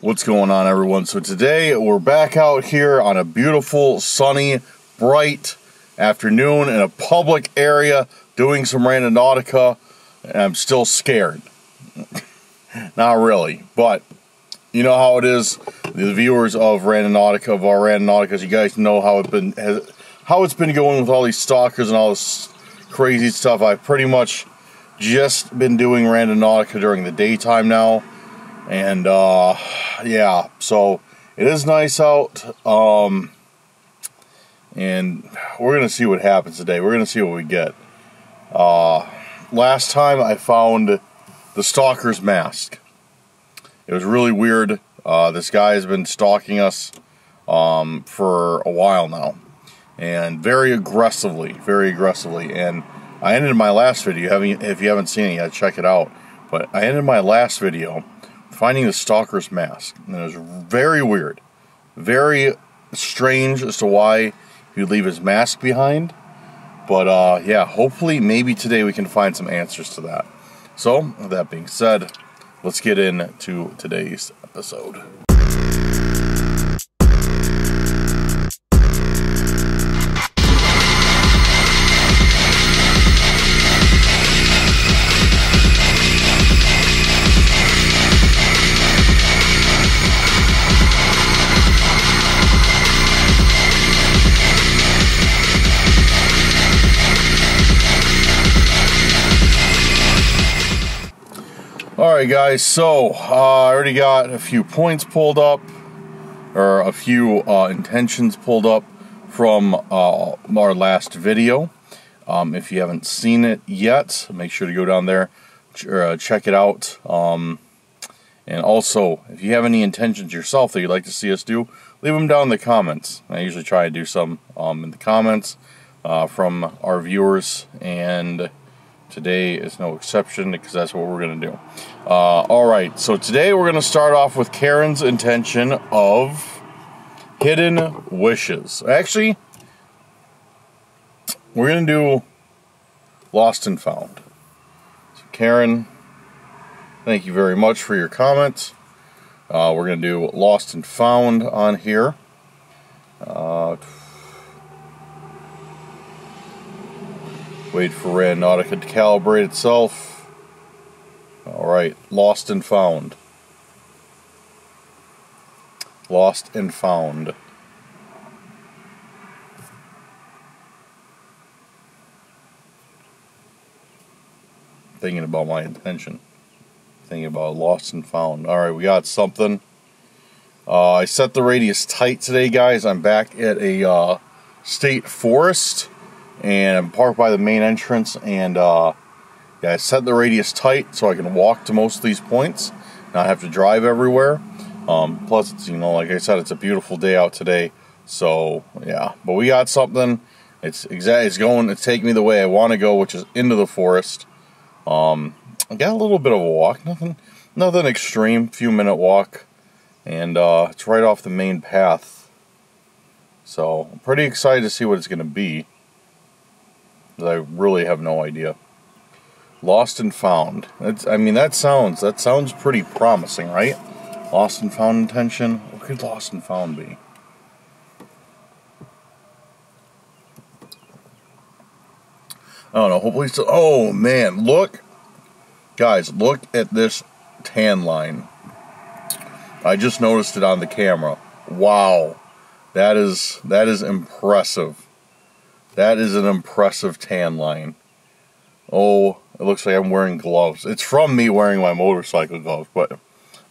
What's going on, everyone? So today we're back out here on a beautiful, sunny, bright afternoon in a public area doing some Randonautica, and I'm still scared. Not really, but you know how it is. The viewers of Randonautica, of our Randonauticas, you guys know how it's been going with all these stalkers and all this crazy stuff. I've pretty much just been doing Randonautica during the daytime now. And, yeah, so it is nice out, and we're going to see what happens today. We're going to see what we get. Last time I found the stalker's mask. It was really weird. This guy has been stalking us, for a while now, and very aggressively, and I ended my last video, if you haven't seen it yet, check it out, but I ended my last video finding the stalker's mask, and it was very weird, very strange as to why he'd leave his mask behind, but yeah, hopefully maybe today we can find some answers to that. So with that being said, let's get into today's episode. Alright guys, so I already got a few points pulled up, or a few intentions pulled up from our last video. If you haven't seen it yet, make sure to go down there, check it out. And also, if you have any intentions yourself that you'd like to see us do, leave them down in the comments. I usually try to do some in the comments from our viewers, and today is no exception, because that's what we're going to do. Alright, so today we're going to start off with Karen's intention of hidden wishes. Actually, we're going to do lost and found. So Karen, thank you very much for your comments. We're going to do lost and found on here. Wait for Randonautica to calibrate itself. Alright, lost and found. Lost and found. Thinking about my intention. Thinking about lost and found. Alright, we got something. I set the radius tight today, guys. I'm back at a state forest, and I'm parked by the main entrance, and yeah, I set the radius tight so I can walk to most of these points, not have to drive everywhere. Plus, it's, you know, like I said, it's a beautiful day out today, so yeah. But we got something. It's taking me the way I want to go, which is into the forest. I got a little bit of a walk, nothing extreme, few-minute walk, and it's right off the main path. So I'm pretty excited to see what it's going to be. I really have no idea. Lost and found. I mean, that sounds pretty promising, right? Lost and found intention. What could lost and found be? I don't know. Hopefully so. Oh man, look, guys, look at this tan line. I just noticed it on the camera. Wow, that is impressive. That is an impressive tan line. Oh, it looks like I'm wearing gloves. It's from me wearing my motorcycle gloves, but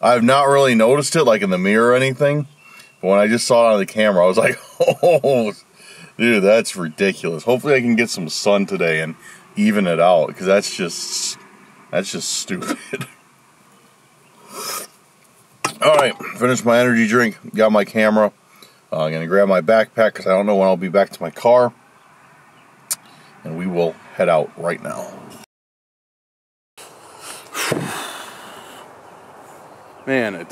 I've not really noticed it, like in the mirror or anything. But when I just saw it on the camera, I was like, oh, dude, that's ridiculous. Hopefully I can get some sun today and even it out, because that's just stupid. All right, finished my energy drink, got my camera. I'm going to grab my backpack, because I don't know when I'll be back to my car. And we will head out right now. Man, it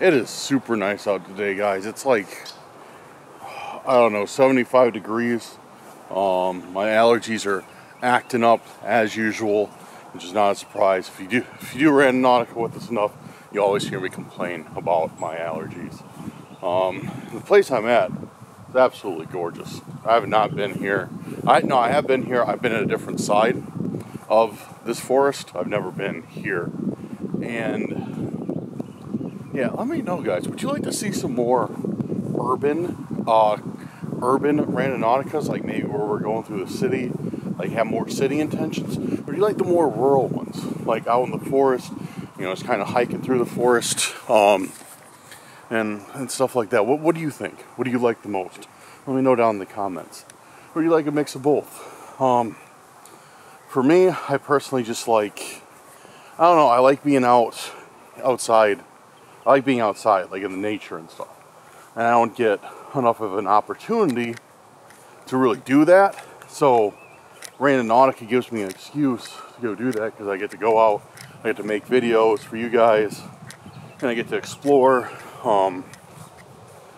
is super nice out today, guys. It's like, I don't know, 75 degrees. My allergies are acting up as usual, which is not a surprise. If you do Randonautica with us enough, you always hear me complain about my allergies. The place I'm at is absolutely gorgeous. I have not been here. I have been here. I've been at a different side of this forest. I've never been here. And yeah, let me know, guys. Would you like to see some more urban Randonauticas, like maybe where we're going through the city, like have more city intentions? Or do you like the more rural ones, like out in the forest, you know, it's kind of hiking through the forest, and stuff like that? What do you think? What do you like the most? Let me know down in the comments. Or do you like a mix of both? For me, I personally just like, I don't know, I like being outside. I like being outside, like in the nature and stuff. And I don't get enough of an opportunity to really do that. So Randonautica gives me an excuse to go do that, because I get to go out, I get to make videos for you guys, and I get to explore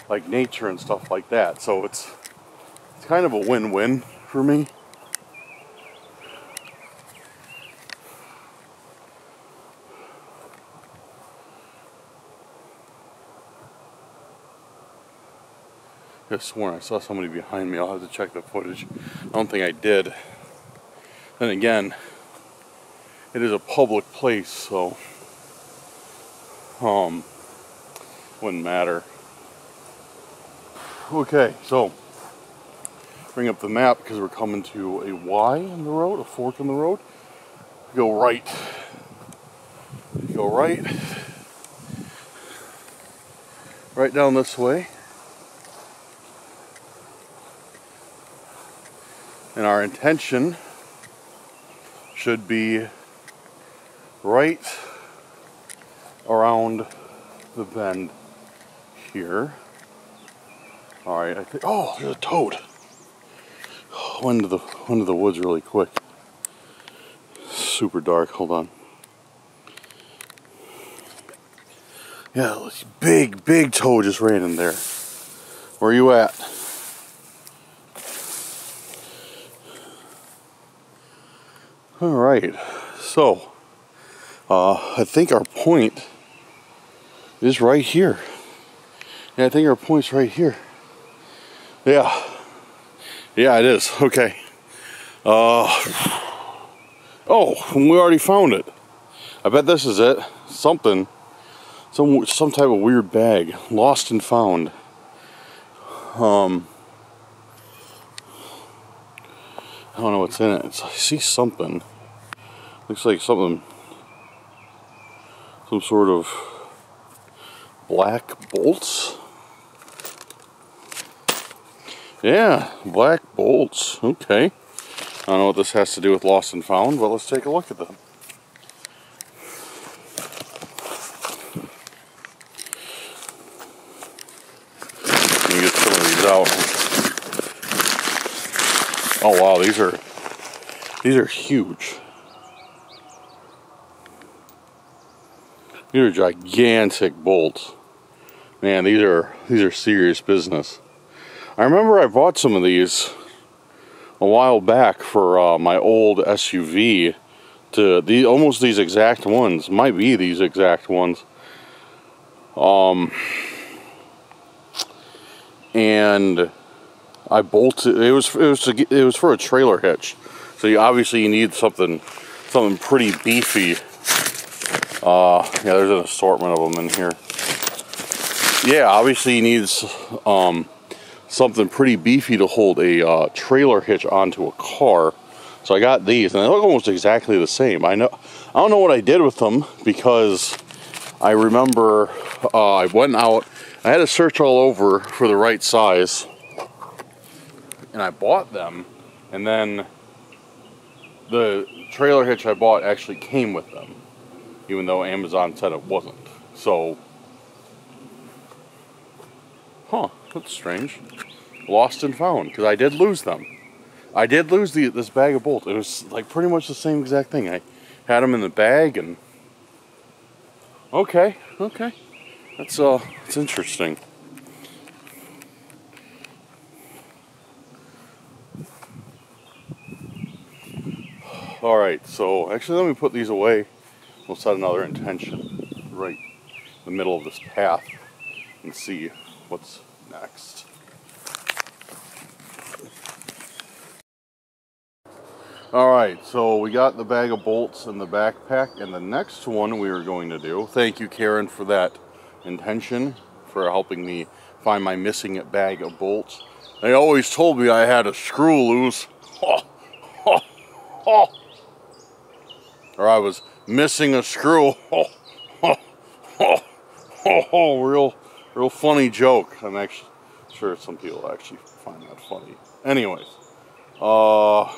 like nature and stuff like that. So it's kind of a win-win for me. I could have sworn I saw somebody behind me. I'll have to check the footage. I don't think I did. Then again, it is a public place, so wouldn't matter. Okay, so bring up the map, because we're coming to a Y in the road, a fork in the road. Go right. Go right. Right down this way. And our intention should be right around the bend here. All right, I think, oh, there's a toad. Went to the woods really quick. Super dark, hold on. Yeah, this big toad just ran in there. Where are you at? All right, so I think our point is right here. Yeah, I think our point's right here. Yeah, yeah, it is. Okay. Oh, we already found it. I bet this is it. Something, some type of weird bag, lost and found. I don't know what's in it. I see something. Looks like something. Some sort of black bolts. Yeah, black bolts. Okay. I don't know what this has to do with lost and found, but let's take a look at them. Let me get some of these out. Oh wow, these are huge. These are gigantic bolts. Man, these are serious business. I remember I bought some of these a while back for my old SUV. Almost these exact ones, might be these exact ones. And I bolted. It was for a trailer hitch, so you obviously need something pretty beefy. Yeah, there's an assortment of them in here. Yeah, obviously you need something pretty beefy to hold a trailer hitch onto a car. So I got these, and they look almost exactly the same. I don't know what I did with them, because I remember I went out. I had to search all over for the right size. And I bought them, and then the trailer hitch I bought actually came with them, even though Amazon said it wasn't. So, huh, that's strange. Lost and found, because I did lose them. I did lose this bag of bolts. It was like pretty much the same exact thing. I had them in the bag, and okay, that's interesting. Alright, so actually let me put these away. We'll set another intention right the middle of this path and see what's next. All right, so we got the bag of bolts and the backpack, and the next one we are going to do, thank you Karen for that intention, for helping me find my missing bag of bolts. They always told me I had a screw loose, or I was missing a screw. Real funny joke. I'm actually sure some people actually find that funny. Anyways, all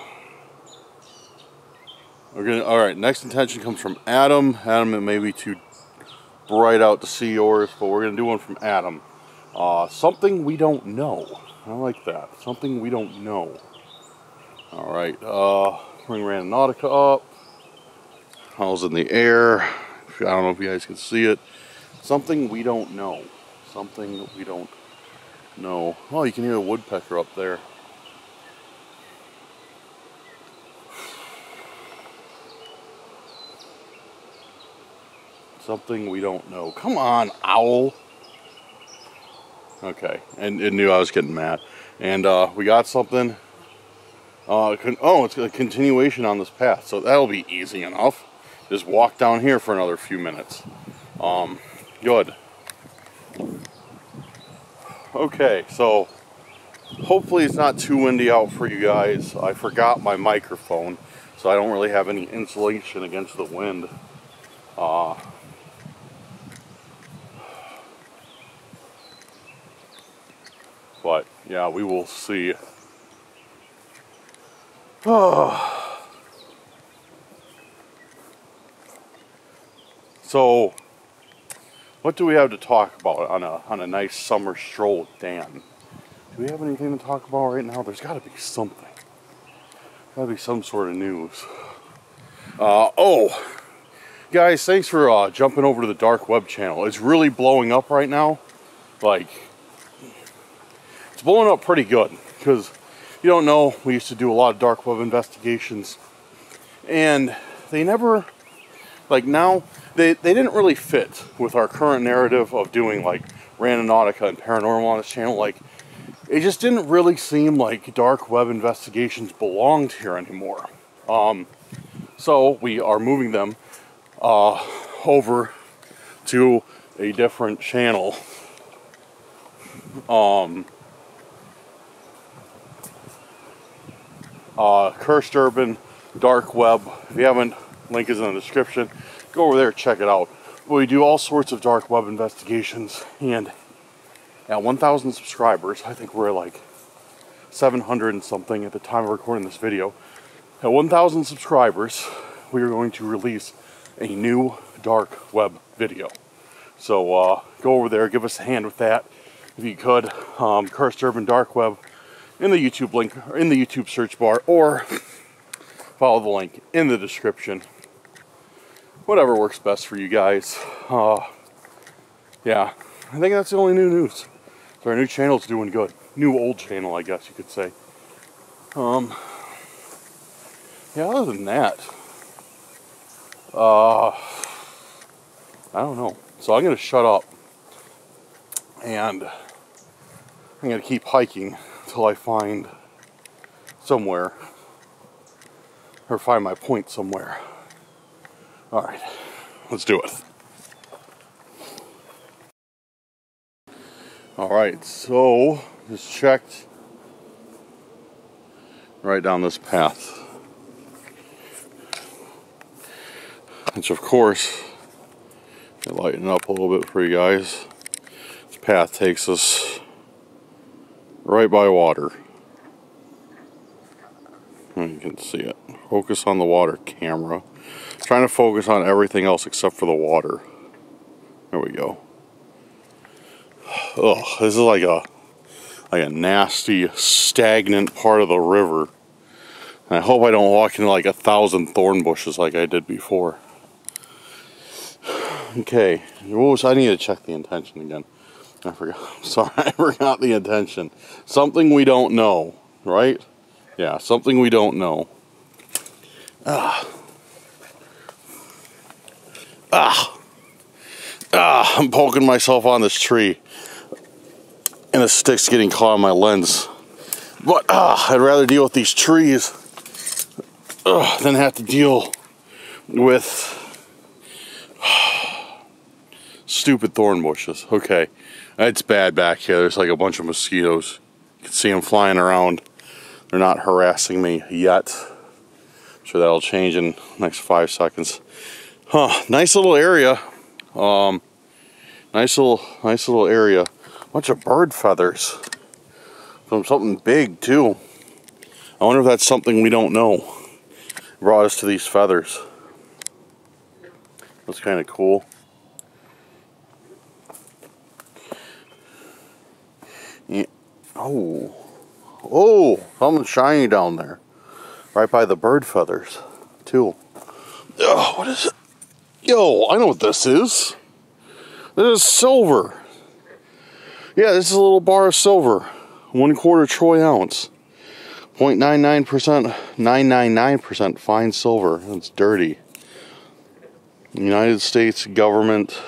right, next intention comes from Adam. Adam, it may be too bright out to see yours, but we're going to do one from Adam. Something we don't know. I like that. Something we don't know. All right, bring Randonautica up. How's in the air? I don't know if you guys can see it. Something we don't know. Something that we don't know. Oh, you can hear a woodpecker up there. Something we don't know. Come on, owl. Okay, and it knew I was getting mad. And we got something. Oh, it's a continuation on this path, so that'll be easy enough. Just walk down here for another few minutes. Good. Okay, so hopefully it's not too windy out for you guys. I forgot my microphone, so I don't really have any insulation against the wind. But yeah, we will see. Oh. So, what do we have to talk about on a nice summer stroll with Dan? Do we have anything to talk about right now? There's got to be something. Got to be some sort of news. Oh, guys, thanks for jumping over to the Dark Web channel. It's really blowing up right now. Like, it's blowing up pretty good because, you don't know, we used to do a lot of dark web investigations, and they never, like now, they didn't really fit with our current narrative of doing like Randonautica and Paranormal on this channel. Like, it just didn't really seem like dark web investigations belonged here anymore. So we are moving them over to a different channel. Cursed Urban, Dark Web. If you haven't, link is in the description. Go over there, check it out. We do all sorts of dark web investigations, and at 1,000 subscribers, I think we're like 700 and something at the time of recording this video. At 1,000 subscribers, we are going to release a new dark web video. So go over there, give us a hand with that, if you could. Cursed Urban, Dark Web, in the YouTube link, or in the YouTube search bar, or follow the link in the description. Whatever works best for you guys. Yeah, I think that's the only new news. So our new channel's doing good. New old channel, I guess you could say. Yeah, other than that, I don't know. So I'm gonna shut up, and I'm gonna keep hiking until I find somewhere, or find my point somewhere. All right, let's do it. All right, so just checked right down this path, which of course, I lighten up a little bit for you guys. This path takes us right by water. You can see it. Focus on the water, camera. I'm trying to focus on everything else except for the water. There we go. Ugh, this is like a nasty, stagnant part of the river. And I hope I don't walk into like 1,000 thorn bushes like I did before. Okay, I need to check the intention again. I forgot. I'm sorry, I forgot the intention. Something we don't know, right? Yeah, something we don't know. Ah. Ah. I'm poking myself on this tree. And the stick's getting caught on my lens. But I'd rather deal with these trees than have to deal with stupid thorn bushes. Okay, it's bad back here. There's like a bunch of mosquitoes. You can see them flying around. They're not harassing me yet. I'm sure that'll change in the next 5 seconds. Huh, nice little area. Nice little area. Bunch of bird feathers from something big too. I wonder if that's something we don't know brought us to these feathers. That's kind of cool. Yeah. Oh, oh, something shiny down there, right by the bird feathers too. Oh, what is it? Yo, I know what this is. This is silver. Yeah, this is a little bar of silver, 1/4 troy ounce, 0.99%, 999% fine silver. It's dirty. United States government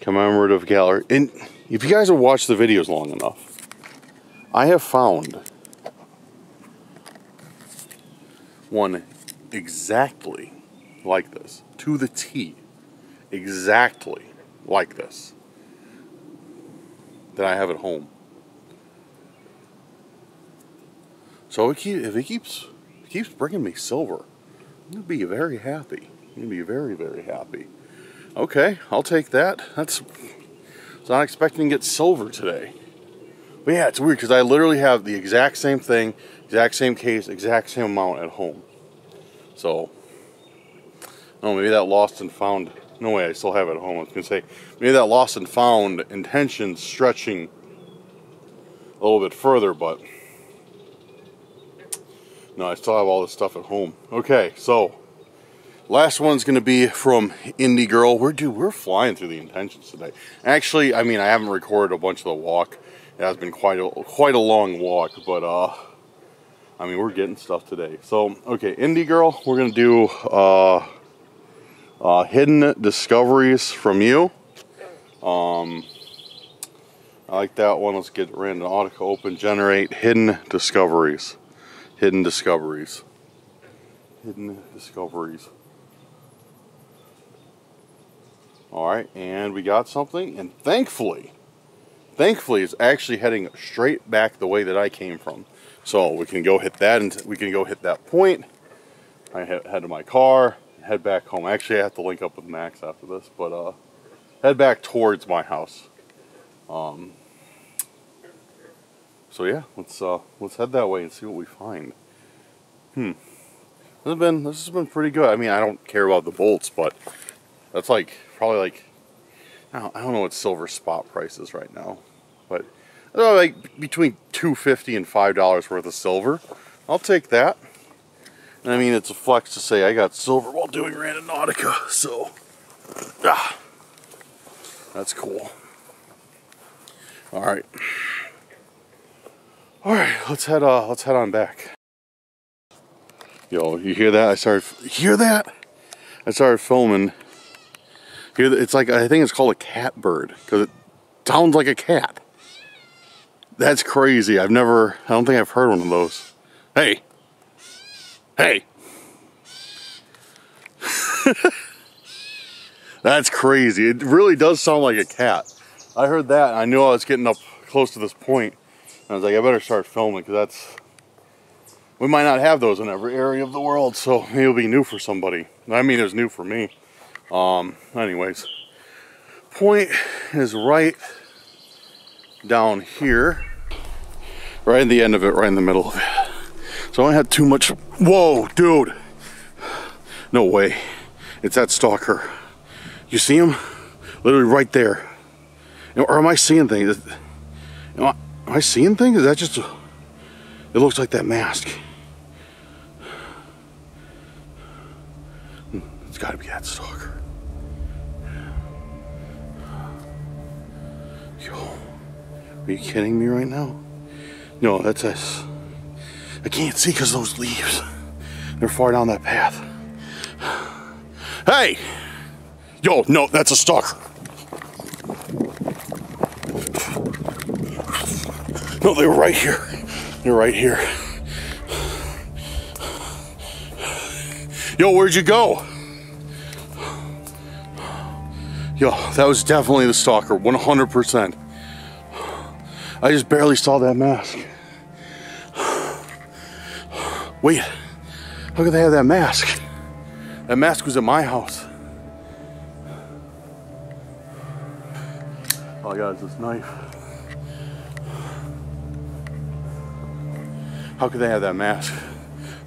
commemorative gallery. And if you guys have watched the videos long enough, I have found one exactly like this, to the T, exactly like this, that I have at home. So if it keeps bringing me silver, I'm gonna be very happy. I'm gonna be very, very happy. Okay, I'll take that. That's, I was not expecting to get silver today. But yeah, it's weird because I literally have the exact same thing, exact same case, exact same amount at home. So, oh, maybe that lost and found. No way, I still have it at home. I was going to say, maybe that lost and found intention stretching a little bit further, but no, I still have all this stuff at home. Okay, so last one's going to be from Indie Girl. We're flying through the intentions today. Actually, I mean, I haven't recorded a bunch of the walk. It has been quite a long walk, but I mean, we're getting stuff today. So, okay, Indie Girl, we're going to do hidden discoveries from you. I like that one. Let's get Randonautica open. Generate hidden discoveries. Hidden discoveries. Hidden discoveries. Alright, and we got something. And thankfully it's actually heading straight back the way that I came from. So we can go hit that, and we can go hit that point. I head to my car. Head back home. Actually, I have to link up with Max after this, but head back towards my house. So yeah, let's head that way and see what we find. This has been pretty good. I mean, I don't care about the bolts, but that's like probably like I don't know what silver spot price is right now, but I don't know, like between $2.50 and $5 worth of silver. I'll take that. I mean, it's a flex to say I got silver while doing Randonautica, so that's cool. All right, let's head on back. Yo, you hear that? I started filming. Here, it's like, I think it's called a catbird because it sounds like a cat. That's crazy. I don't think I've heard one of those. Hey. Hey, that's crazy. It really does sound like a cat. I heard that and I knew I was getting up close to this point. And I was like, I better start filming because we might not have those in every area of the world. So maybe it'll be new for somebody. I mean, it was new for me. Anyways, point is right down here, right at the end of it, right in the middle of it. So I don't have too much. Whoa, dude. No way. It's that stalker. You see him? Literally right there. Or am I seeing things? Am I seeing things? Is that just... It looks like that mask. It's gotta be that stalker. Yo. Are you kidding me right now? No, that's us. I can't see because of those leaves. They're far down that path. Hey! Yo, no, that's a stalker. No, they were right here. They're right here. Yo, where'd you go? Yo, that was definitely the stalker, 100%. I just barely saw that mask. Wait, how could they have that mask? That mask was at my house. All I got is this knife. How could they have that mask?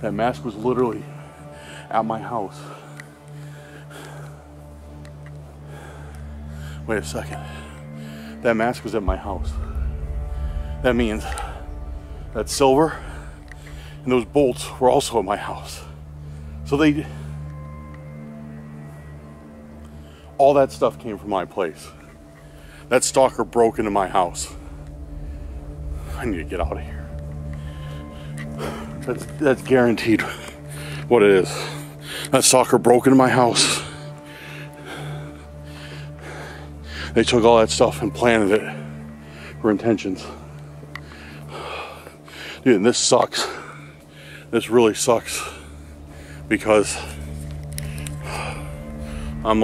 That mask was literally at my house. Wait a second. That mask was at my house. That means that silver and those bolts were also at my house. So they... all that stuff came from my place. That stalker broke into my house. I need to get out of here. That's guaranteed what it is. That stalker broke into my house. They took all that stuff and planted it for intentions. Dude, and this sucks. This really sucks because I'm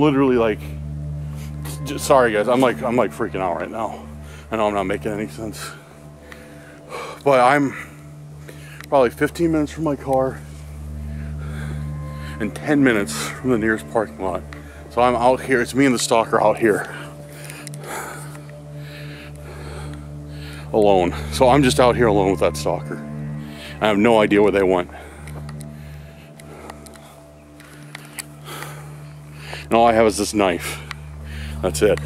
literally like, sorry guys, I'm like freaking out right now. I know I'm not making any sense, but I'm probably 15 minutes from my car and 10 minutes from the nearest parking lot. So I'm out here, it's me and the stalker out here alone. So I'm just out here alone with that stalker. I have no idea where they went. And all I have is this knife. That's it.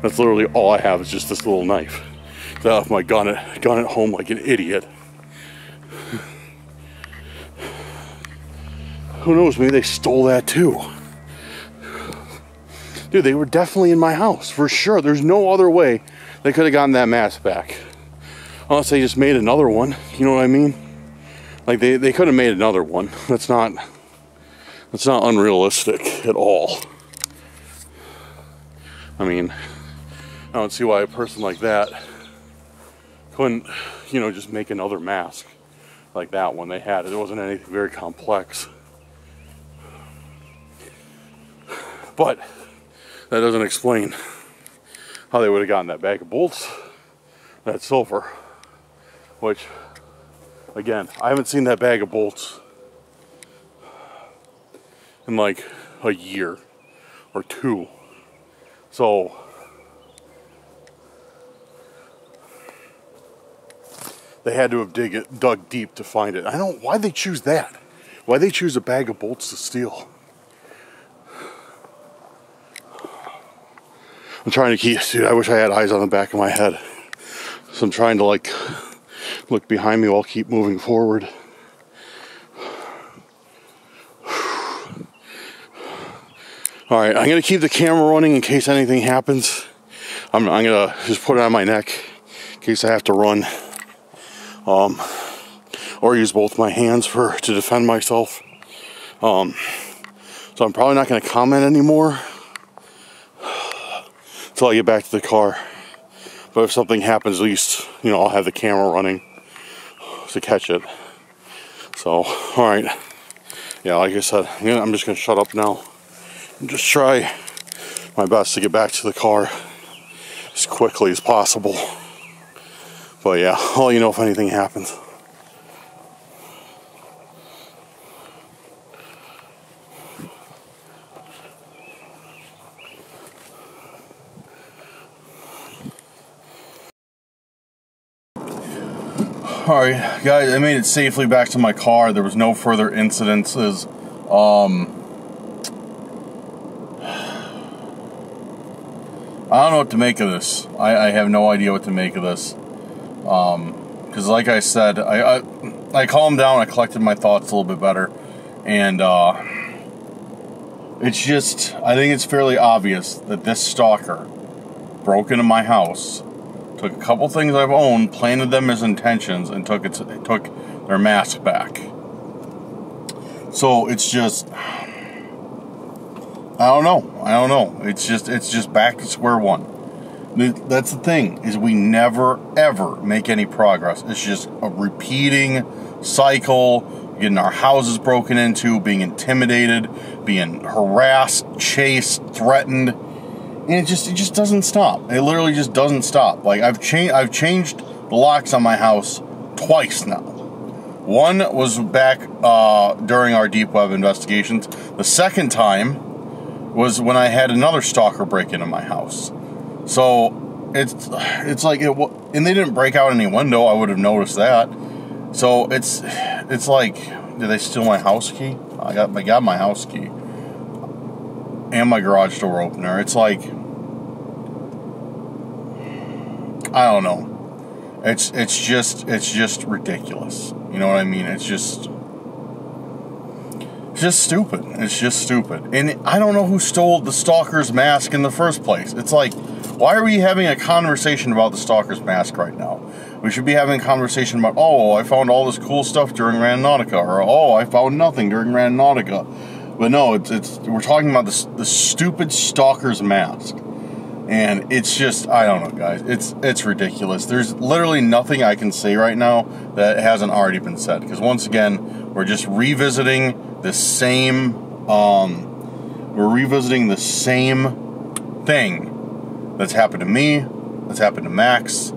That's literally all I have is just this little knife. I left my gun at home like an idiot. Who knows, maybe they stole that too. Dude, they were definitely in my house, for sure. There's no other way they could have gotten that mask back. Unless they just made another one, you know what I mean? Like they could have made another one. That's not unrealistic at all. I mean, I don't see why a person like that couldn't, you know, just make another mask like that one they had. It wasn't anything very complex. But that doesn't explain how they would have gotten that bag of bolts, that silver, which, again, I haven't seen that bag of bolts in like a year or two. So, they had to have dug deep to find it. I don't, why'd they choose that? Why'd they choose a bag of bolts to steal? I'm trying to keep, dude, I wish I had eyes on the back of my head. So I'm trying to like, look behind me while I keep moving forward. All right, I'm gonna keep the camera running in case anything happens. I'm gonna just put it on my neck in case I have to run, or use both my hands to defend myself. So I'm probably not gonna comment anymore until I get back to the car. But if something happens, at least you know I'll have the camera running to catch it. So all right, yeah, like I said, I'm just gonna shut up now. Just try my best to get back to the car as quickly as possible. But yeah, I'll let you know if anything happens. Alright guys, I made it safely back to my car. There was no further incidences. I don't know what to make of this. I have no idea what to make of this. Because like I said, I calmed down, I collected my thoughts a little bit better. And it's just, I think it's fairly obvious that this stalker broke into my house, took a couple things I've owned, planted them as intentions, and took their mask back. So it's just, I don't know. It's just back to square one. That's the thing, is we never, ever make any progress. It's just a repeating cycle, getting our houses broken into, being intimidated, being harassed, chased, threatened. And it just doesn't stop. It literally just doesn't stop. Like, I've changed the locks on my house twice now. One was back during our deep web investigations. The second time was when I had another stalker break into my house. So it's like, and they didn't break out any window. I would have noticed that. So it's like, did they steal my house key? I got my house key and my garage door opener. It's like, I don't know. It's just ridiculous. You know what I mean? It's just stupid. It's just stupid. And I don't know who stole the stalker's mask in the first place. It's like, why are we having a conversation about the stalker's mask right now? We should be having a conversation about, oh, I found all this cool stuff during Randonautica, or oh, I found nothing during Randonautica. But no, we're talking about the stupid stalker's mask. And it's just, I don't know, guys. It's ridiculous. There's literally nothing I can say right now that hasn't already been said. Because once again, we're just revisiting the same, thing that's happened to me, that's happened to Max.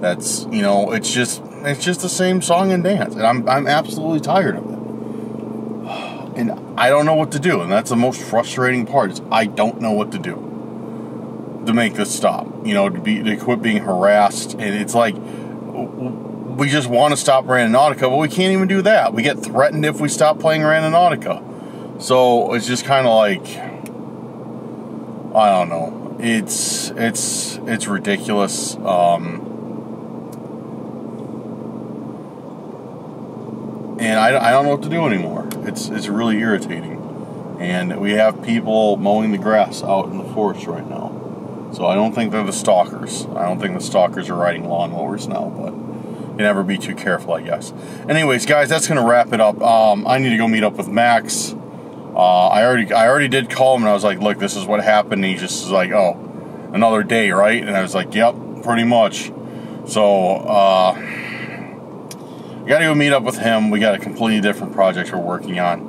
That's, you know, it's just the same song and dance. And I'm absolutely tired of it. And I don't know what to do. And that's the most frustrating part, is I don't know what to do to make this stop, you know, to quit being harassed. And it's like, we just want to stop Randonautica, but we can't even do that. We get threatened if we stop playing Randonautica. So it's just kind of like, I don't know. It's ridiculous. And I don't know what to do anymore. It's really irritating. And we have people mowing the grass out in the forest right now. So I don't think they're the stalkers. I don't think the stalkers are riding lawnmowers now, but you never be too careful, I guess. Anyways, guys, that's going to wrap it up. I need to go meet up with Max. I already did call him, and I was like, look, this is what happened. And he just was like, oh, another day, right? And I was like, yep, pretty much. So we got to go meet up with him. We got a completely different project we're working on.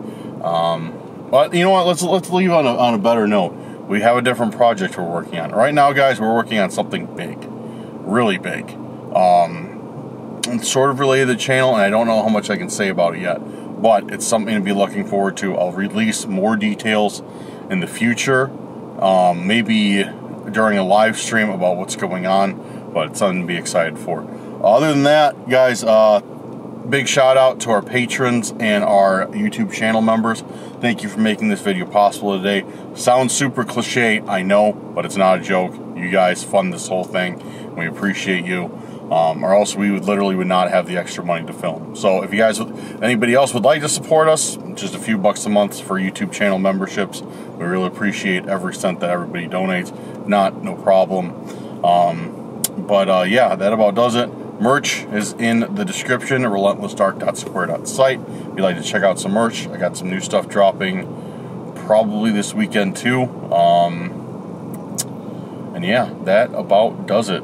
But you know what? Let's leave on a better note. We have a different project we're working on. Right now, guys, we're working on something big. Really big. It's sort of related to the channel, and I don't know how much I can say about it yet. But it's something to be looking forward to. I'll release more details in the future. Maybe during a live stream about what's going on. But it's something to be excited for. Other than that, guys, big shout out to our patrons and our YouTube channel members. Thank you for making this video possible today. Sounds super cliche, I know, but it's not a joke. You guys fund this whole thing. We appreciate you. Or else we would literally not have the extra money to film. So if you guys, anybody else would like to support us, just a few bucks a month for YouTube channel memberships. We really appreciate every cent that everybody donates. If not, no problem. Yeah, that about does it. Merch is in the description, relentlessdark.square.site. If you'd like to check out some merch, I got some new stuff dropping probably this weekend too. Yeah, that about does it.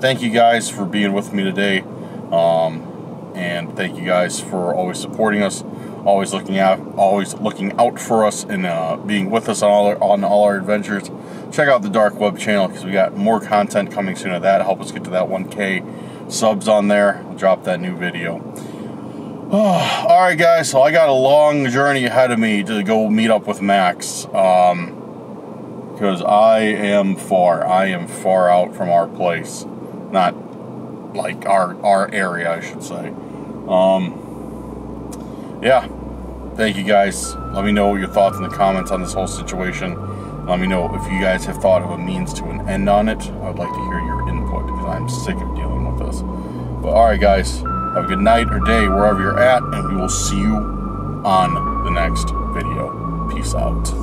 Thank you guys for being with me today. And thank you guys for always supporting us, always looking out for us, and being with us on all our adventures. Check out the Dark Web channel, because we got more content coming soon of that. Help us get to that 1K. Subs on there. I'll drop that new video. Alright guys, so I got a long journey ahead of me to go meet up with Max, because I am far out from our place. Not like our area, I should say. Yeah, thank you guys. Let me know your thoughts in the comments on this whole situation. Let me know if you guys have thought of a means to an end on it. I would like to hear your input, because I'm sick of dealing us. But alright guys, have a good night or day wherever you're at, and we will see you on the next video. Peace out.